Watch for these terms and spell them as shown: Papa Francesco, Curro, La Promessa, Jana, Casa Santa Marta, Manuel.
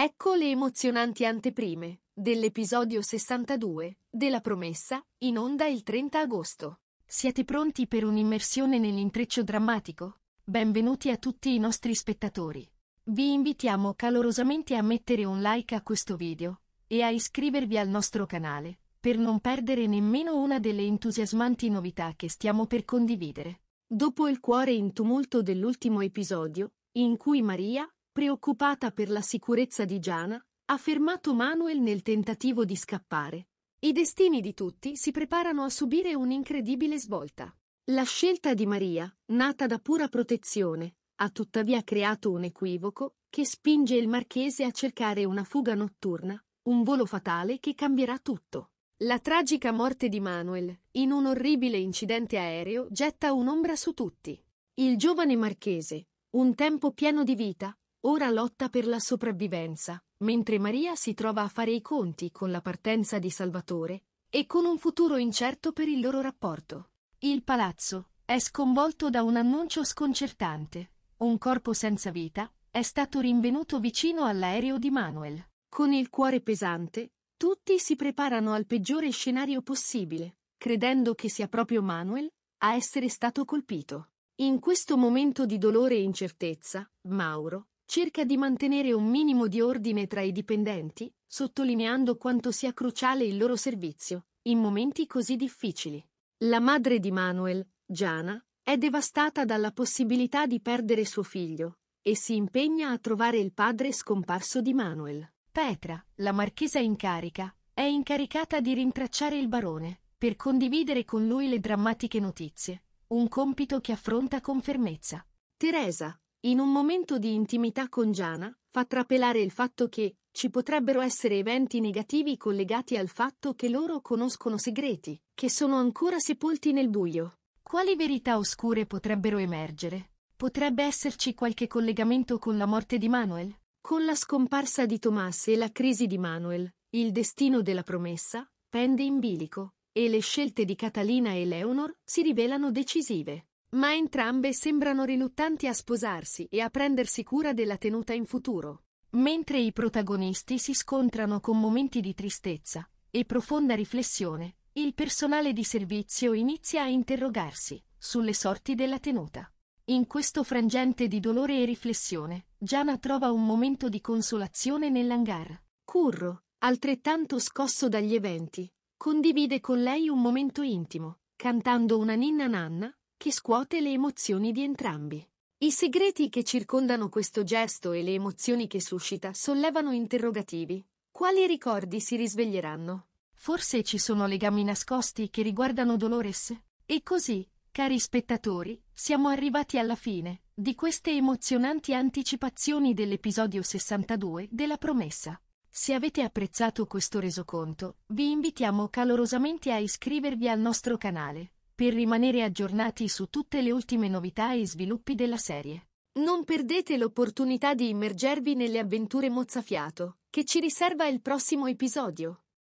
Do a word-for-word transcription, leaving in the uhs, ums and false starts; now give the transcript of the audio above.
Ecco le emozionanti anteprime dell'episodio sessantadue della Promessa, in onda il trenta agosto. Siete pronti per un'immersione nell'intreccio drammatico? Benvenuti a tutti i nostri spettatori. Vi invitiamo calorosamente a mettere un like a questo video e a iscrivervi al nostro canale per non perdere nemmeno una delle entusiasmanti novità che stiamo per condividere. Dopo il cuore in tumulto dell'ultimo episodio, in cui Maria, preoccupata per la sicurezza di Jana, ha fermato Manuel nel tentativo di scappare, i destini di tutti si preparano a subire un'incredibile svolta. La scelta di Maria, nata da pura protezione, ha tuttavia creato un equivoco che spinge il marchese a cercare una fuga notturna, un volo fatale che cambierà tutto. La tragica morte di Manuel, in un orribile incidente aereo, getta un'ombra su tutti. Il giovane marchese, un tempo pieno di vita, ora lotta per la sopravvivenza, mentre Maria si trova a fare i conti con la partenza di Salvatore e con un futuro incerto per il loro rapporto. Il palazzo è sconvolto da un annuncio sconcertante. Un corpo senza vita è stato rinvenuto vicino all'aereo di Manuel. Con il cuore pesante, tutti si preparano al peggiore scenario possibile, credendo che sia proprio Manuel a essere stato colpito. In questo momento di dolore e incertezza, Mauro cerca di mantenere un minimo di ordine tra i dipendenti, sottolineando quanto sia cruciale il loro servizio in momenti così difficili. La madre di Manuel, Jana, è devastata dalla possibilità di perdere suo figlio e si impegna a trovare il padre scomparso di Manuel. Petra, la marchesa in carica, è incaricata di rintracciare il barone per condividere con lui le drammatiche notizie, un compito che affronta con fermezza. Teresa, in un momento di intimità con Jana, fa trapelare il fatto che ci potrebbero essere eventi negativi collegati al fatto che loro conoscono segreti che sono ancora sepolti nel buio. Quali verità oscure potrebbero emergere? Potrebbe esserci qualche collegamento con la morte di Manuel? Con la scomparsa di Thomas e la crisi di Manuel, il destino della Promessa pende in bilico e le scelte di Catalina e Leonor si rivelano decisive. Ma entrambe sembrano riluttanti a sposarsi e a prendersi cura della tenuta in futuro. Mentre i protagonisti si scontrano con momenti di tristezza e profonda riflessione, il personale di servizio inizia a interrogarsi sulle sorti della tenuta. In questo frangente di dolore e riflessione, Jana trova un momento di consolazione nell'hangar. Curro, altrettanto scosso dagli eventi, condivide con lei un momento intimo, cantando una ninna nanna che scuote le emozioni di entrambi. I segreti che circondano questo gesto e le emozioni che suscita sollevano interrogativi. Quali ricordi si risveglieranno? Forse ci sono legami nascosti che riguardano Dolores? E così, cari spettatori, siamo arrivati alla fine di queste emozionanti anticipazioni dell'episodio sessantadue della Promessa. Se avete apprezzato questo resoconto, vi invitiamo calorosamente a iscrivervi al nostro canale per rimanere aggiornati su tutte le ultime novità e sviluppi della serie. Non perdete l'opportunità di immergervi nelle avventure mozzafiato che ci riserva il prossimo episodio.